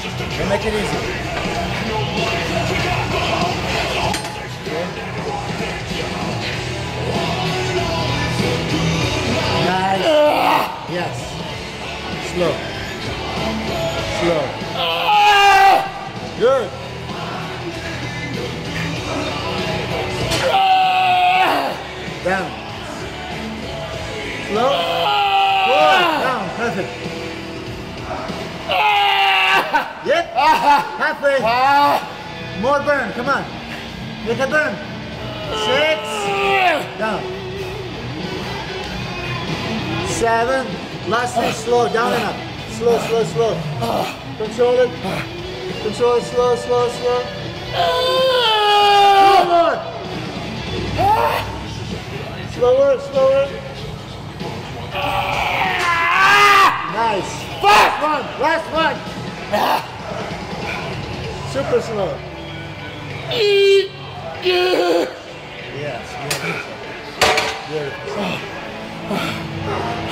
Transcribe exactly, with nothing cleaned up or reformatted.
We make it easy. Okay. Nice. Uh, yes. Slow. Slow. Uh, Good. Uh, down. Slow. Uh, down. Perfect. Yep. Halfway. More burn. Come on. Make a burn. Six. Down. Seven. Lastly, slow. Down and up. Slow, slow, slow. Control it. Control it. Slow, slow, slow. Slower. Slower, slower. Nice. Last one. Last one. Super slow. Yes, yes. Beautiful. Beautiful.